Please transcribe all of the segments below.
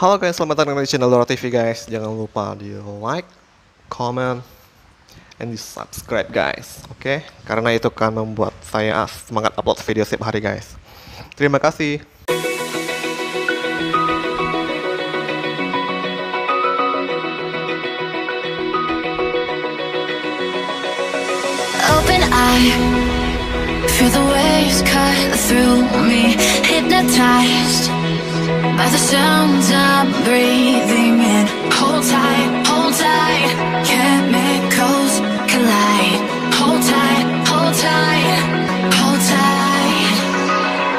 Halo guys, selamat datang di channel Dora TV guys. Jangan lupa di like, comment, and di subscribe guys. Oke, karena itu kan membuat saya semangat upload video setiap hari guys. Terima kasih. Open eye, feel the waves cut through me, hypnotized by the sounds I'm breathing in. Hold tight, chemicals collide. Hold tight, hold tight, hold tight.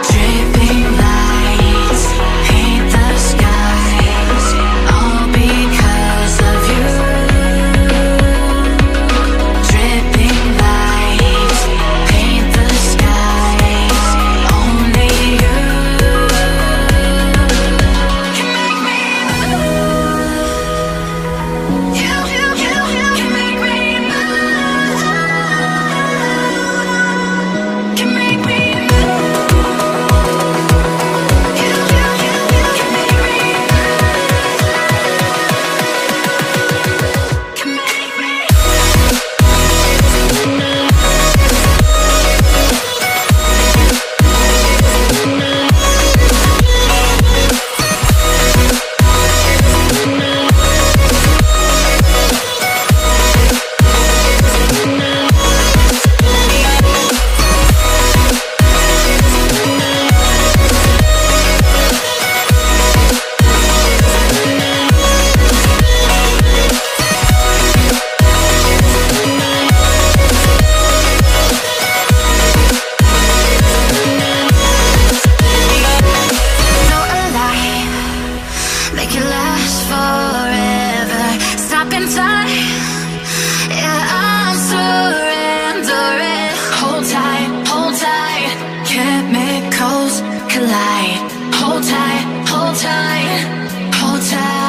Dripping lights paint the skies, all because of you. Dripping lights paint the skies, only you. Hold tight, hold tight, hold tight.